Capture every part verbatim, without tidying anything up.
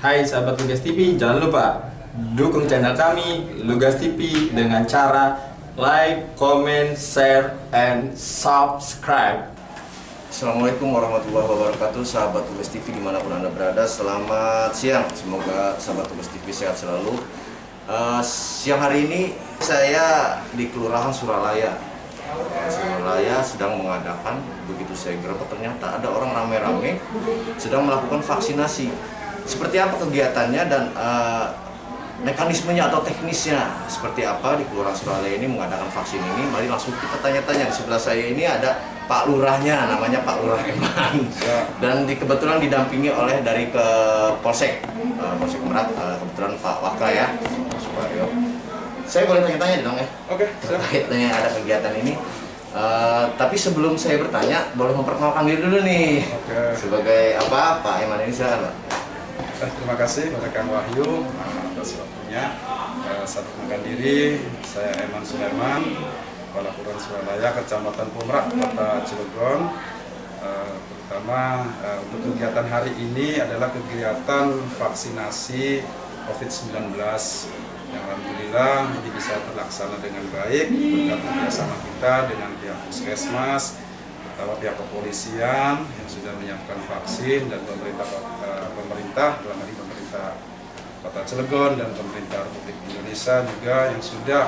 Hai sahabat Lugas T V, jangan lupa dukung channel kami Lugas T V dengan cara like, comment, share, and subscribe. Assalamualaikum warahmatullahi wabarakatuh, sahabat Lugas T V dimanapun Anda berada. Selamat siang, semoga sahabat Lugas T V sehat selalu. uh, Siang hari ini saya di Kelurahan Suralaya. Suralaya sedang mengadakan, begitu saya gerbek ternyata ada orang rame-rame sedang melakukan vaksinasi. Seperti apa kegiatannya dan uh, mekanismenya atau teknisnya seperti apa di Kelurahan Suralaya ini mengadakan vaksin ini? Mari langsung kita tanya-tanya. Di sebelah saya ini ada Pak Lurahnya, namanya Pak Lurah Eman, dan di, kebetulan didampingi oleh dari ke Polsek uh, Polsek Merah, uh, kebetulan Pak Waka ya, Pak Suparyo. Saya boleh tanya-tanya dong ya? Oke. Okay, tanya ada kegiatan ini. Uh, tapi sebelum saya bertanya, boleh memperkenalkan diri dulu nih. Okay. Sebagai apa Pak Eman ini, silakan. Terima kasih kepada Kang Wahyu atas waktunya. Saya perkenalkan diri, saya Eman Suleman, Kepala Kelurahan Suralaya, Kecamatan Pomrah, Kota Cilegon. Terutama untuk kegiatan hari ini adalah kegiatan vaksinasi COVID sembilan belas. Yang alhamdulillah ini bisa terlaksana dengan baik berkat kerjasama kita dengan pihak Puskesmas, terutama pihak kepolisian yang sudah menyiapkan vaksin, dan pemerintah pemerintah dalam hal pemerintah Kota Cilegon dan pemerintah Republik Indonesia juga yang sudah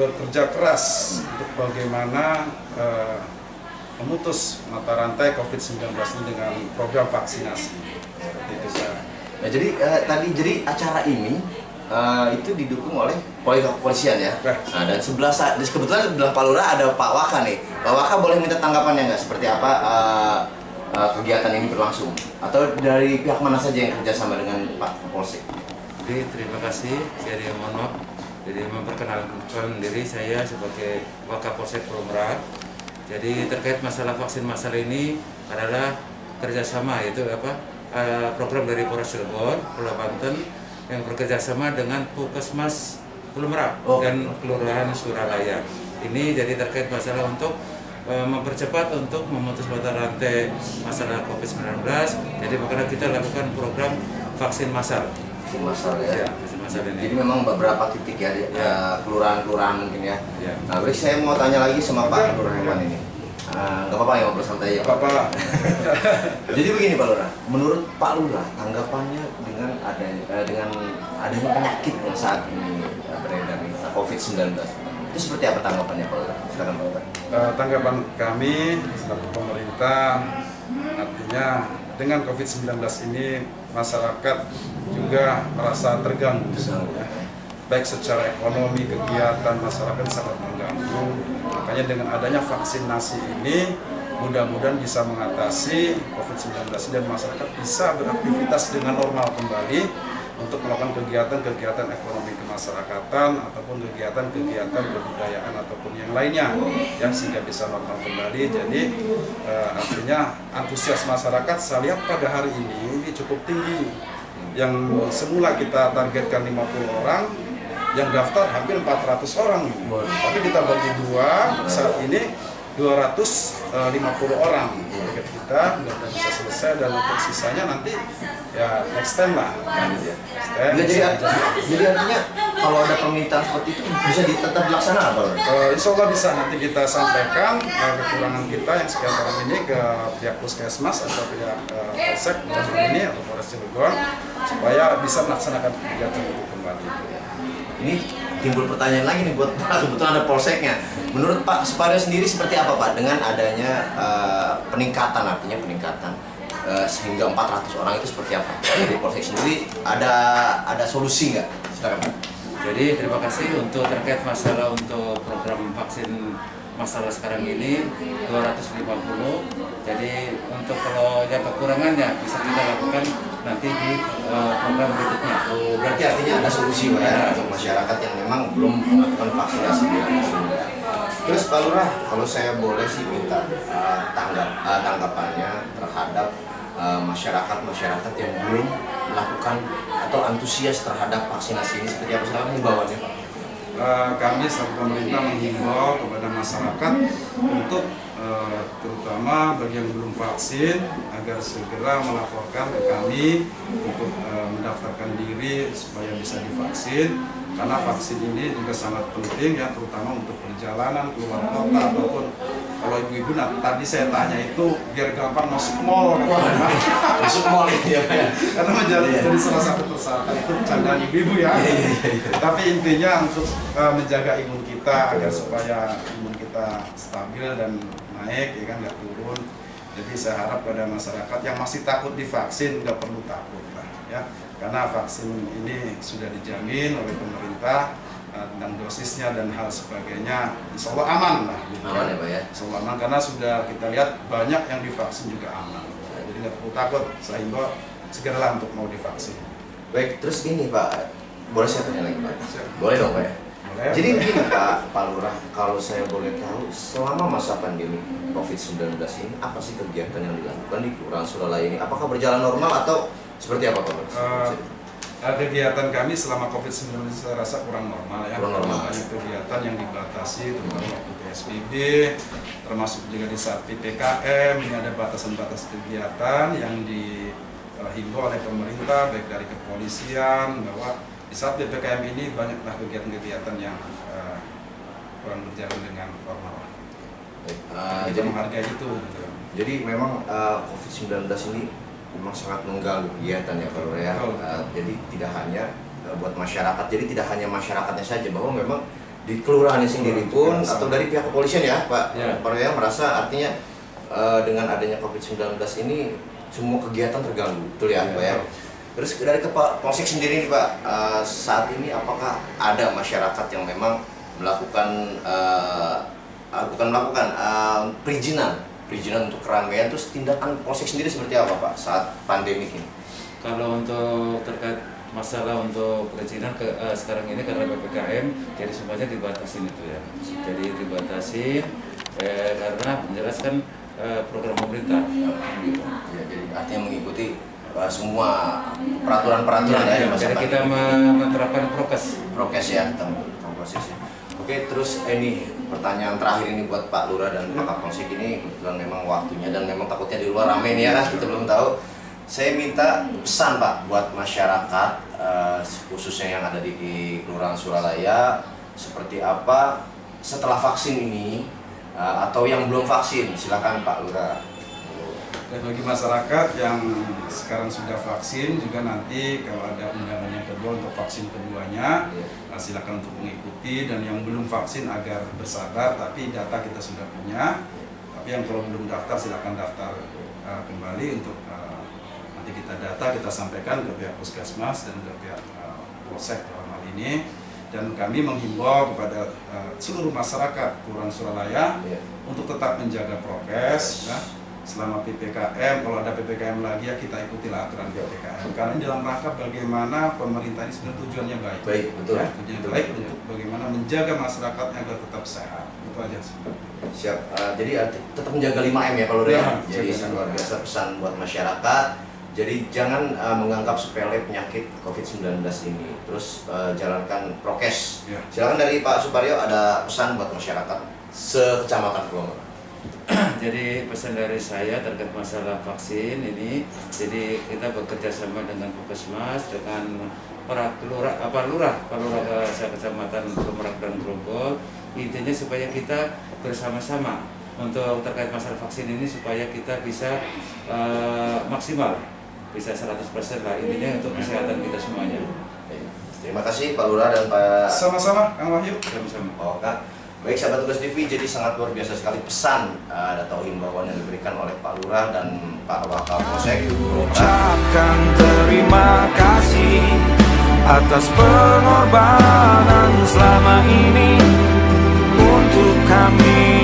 bekerja keras untuk bagaimana eh, memutus mata rantai COVID sembilan belas ini dengan program vaksinasi. Seperti itu. Nah, jadi eh, tadi jadi acara ini Uh, itu didukung oleh Polri kepolisian ya. Nah, dan sebelah kebetulan sebelah Pak Lurah ada Pak Waka nih. Pak Waka boleh minta tanggapannya nggak? Seperti apa uh, uh, kegiatan ini berlangsung? Atau dari pihak mana saja yang kerjasama dengan Pak Polsek? Jadi terima kasih, saya Dian Manoak. Jadi memperkenalkan diri saya sebagai Wakapolsek Pulau Merak. Jadi terkait masalah vaksin masalah ini adalah kerjasama, yaitu apa uh, program dari Polres Serdang Pulau Banten yang bekerjasama dengan Puskesmas Pulau Merak dan Kelurahan Suralaya. Ini jadi terkait masalah untuk e, mempercepat untuk memutus mata rantai masalah COVID sembilan belas. Jadi makanya kita lakukan program vaksin massal. Vaksin massal ya. Ya, vaksin massal ini. Jadi memang beberapa titik ya, kelurahan-kelurahan ya. Mungkin ya. Ya. Nah, berarti saya mau tanya lagi sama Pak Lurah Eman ini. Nggak apa-apa ya, ngobrol santai ya. Apa-apa. Jadi begini Pak Lurah, menurut Pak Lurah tanggapannya dengan ada dengan adanya penyakit yang saat ini beredar COVID sembilan belas itu seperti apa tanggapannya Pak Lurah? Silakan Pak Lurah. Uh, tanggapan kami selaku pemerintah, artinya dengan COVID sembilan belas ini masyarakat juga merasa terganggu sebenarnya. Baik secara ekonomi, kegiatan masyarakat sangat mengganggu. Makanya dengan adanya vaksinasi ini mudah-mudahan bisa mengatasi COVID sembilan belas dan masyarakat bisa beraktivitas dengan normal kembali untuk melakukan kegiatan-kegiatan ekonomi kemasyarakatan ataupun kegiatan-kegiatan kebudayaan ataupun yang lainnya yang sehingga bisa normal kembali. Jadi eh, artinya antusias masyarakat saya lihat pada hari ini ini cukup tinggi. Yang semula kita targetkan lima puluh orang, yang daftar hampir empat ratus orang, Boleh. Tapi kita bagi dua, saat ini dua ratus lima puluh orang target kita, mudah-mudahan bisa selesai, dan untuk sisanya nanti ya next time lah. Nah, jadi, jadi artinya kalau ada permintaan seperti itu bisa tetap dilaksanakan? Uh, insya Allah bisa, nanti kita sampaikan uh, kekurangan kita yang sekian tahun ini ke pihak Puskesmas atau pihak uh, Polsek ini atau Polres Cilegon supaya bisa melaksanakan kegiatan itu kembali. Ini timbul pertanyaan lagi nih buat Pak, kebetulan ada polseknya. Menurut Pak Suparyo sendiri seperti apa Pak dengan adanya uh, peningkatan, artinya peningkatan uh, sehingga empat ratus orang itu seperti apa? Dari polsek sendiri ada ada solusi nggak? Silakan Pak. Jadi terima kasih untuk terkait masalah untuk program vaksin masalah sekarang ini dua ratus lima puluh. Jadi untuk kalau ada kekurangannya bisa kita lakukan nanti di uh, program berikutnya. Oh, berarti artinya ada solusi Pak ya untuk masyarakat yang memang belum melakukan vaksinasi. Terus Pak Lurah, kalau saya boleh sih minta uh, tanggap uh, tanggapannya terhadap masyarakat-masyarakat uh, yang belum melakukan atau antusias terhadap vaksinasi ini seperti apa, salah himbauannya Pak? Uh, kami selaku pemerintah menghimbau kepada masyarakat untuk uh, terutama bagi yang belum vaksin agar segera melaporkan ke kami untuk uh, menyertakan diri supaya bisa divaksin, karena vaksin ini juga sangat penting ya, terutama untuk perjalanan keluar kota ataupun kalau ibu-ibu. Nah, tadi saya tanya itu biar gampang masuk mall, masuk mall ya, karena menjadi salah satu persyaratan itu candaan ibu-ibu ya. Tapi intinya untuk uh, menjaga imun kita agar supaya imun kita stabil dan naik ya kan, nggak turun. Jadi saya harap pada masyarakat yang masih takut divaksin nggak perlu takut lah ya, karena vaksin ini sudah dijamin oleh pemerintah uh, tentang dosisnya dan hal sebagainya. Insya Allah aman lah. Gitu, aman ya Pak ya. Insya Allah aman, karena sudah kita lihat banyak yang divaksin juga aman. Nah, jadi nggak perlu takut, sehingga segeralah untuk mau divaksin. Baik, terus ini Pak, boleh saya tanya lagi Pak? Boleh dong Pak ya. Boleh, jadi begini Pak, Pak Lurah, kalau saya boleh tahu, selama masa pandemi covid sembilan belas ini apa sih kegiatan yang dilakukan di Kelurahan Suralaya ini? Apakah berjalan normal atau seperti apa Pak? Uh, kegiatan kami selama covid sembilan belas saya rasa kurang normal ya. Kurang normal. Banyak kegiatan yang dibatasi, terutama waktu P S B B, termasuk juga di saat P P K M, ini ada batasan-batas kegiatan yang dihimbau oleh pemerintah, baik dari kepolisian, bahwa di saat P P K M ini banyaklah kegiatan-kegiatan yang uh, kurang berjalan dengan normal. Uh, jadi harga itu. Jadi memang uh, covid sembilan belas ini memang sangat mengganggu kegiatan ya Pak Roy. Uh, jadi tidak hanya uh, buat masyarakat, jadi tidak hanya masyarakatnya saja, bahwa memang di kelurahannya sendiri pun atau dari pihak kepolisian ya Pak ya. Pak Roy merasa artinya uh, dengan adanya covid sembilan belas ini semua kegiatan terganggu, betul ya, ya Pak ya. Terus dari Polsek sendiri nih Pak, uh, saat ini apakah ada masyarakat yang memang melakukan uh, Uh, bukan melakukan uh, perizinan, perizinan untuk keramaian, terus tindakan Polsek sendiri seperti apa Pak saat pandemi ini? Kalau untuk terkait masalah untuk perizinan ke, uh, sekarang ini karena P P K M, jadi semuanya dibatasi itu ya. Jadi dibatasi eh, karena menjelaskan eh, program pemerintah. Gitu. Ya, jadi artinya mengikuti uh, semua peraturan-peraturan ya. Ya, jadi kita menerapkan prokes. Prokes ya, tentang prokes ya. Oke, terus ini pertanyaan terakhir ini buat Pak Lurah dan Pak Kapolsek ini, kebetulan memang waktunya dan memang takutnya di luar rame nih ya, kita belum tahu. Saya minta pesan Pak buat masyarakat eh, khususnya yang ada di, di Kelurahan Suralaya, seperti apa setelah vaksin ini eh, atau yang belum vaksin, silakan Pak Lurah. Dan bagi masyarakat yang sekarang sudah vaksin juga, nanti kalau ada undangan yang kedua untuk vaksin keduanya yeah. silakan untuk mengikuti, dan yang belum vaksin agar bersabar, tapi data kita sudah punya. Tapi yang kalau belum daftar silakan daftar uh, kembali untuk uh, nanti kita data kita sampaikan ke pihak Puskesmas dan ke pihak uh, Polsek dalam hal ini. Dan kami menghimbau kepada uh, seluruh masyarakat Kelurahan Suralaya yeah. untuk tetap menjaga prokes. Nah, selama P P K M, kalau ada P P K M lagi ya kita ikutilah aturan P P K M, karena dalam rangka bagaimana pemerintah ini sebenarnya tujuannya baik, baik betul ya, tujuannya betul, baik betul, untuk betul. Bagaimana menjaga masyarakat agar tetap sehat, itu aja sebenarnya. Siap, uh, jadi tetap menjaga lima M ya kalau ya, ya. Jadi luar biasa pesan buat masyarakat, jadi jangan uh, menganggap sepele penyakit covid sembilan belas ini, terus uh, jalankan prokes ya. Silakan dari Pak Suparyo, ada pesan buat masyarakat sekecamatan Pulau Merak. Jadi pesan dari saya terkait masalah vaksin ini, jadi kita bekerja sama dengan Puskesmas, dengan para lurah, apa lurah, para lurah Kecamatan Pulau Merak dan Grogol. Intinya supaya kita bersama-sama untuk terkait masalah vaksin ini supaya kita bisa uh, maksimal, bisa seratus persen lah intinya untuk kesehatan kita semuanya. Terima kasih Pak Lurah dan Pak. Sama-sama, Kang Wahyu. Sama-sama. Oh, Kak. Baik sahabat Lugas T V, jadi sangat luar biasa sekali pesan uh, atau himbauan yang diberikan oleh Pak Lurah dan Pak Wakapolsek. Ucapkan terima kasih atas pengorbanan selama ini untuk kami.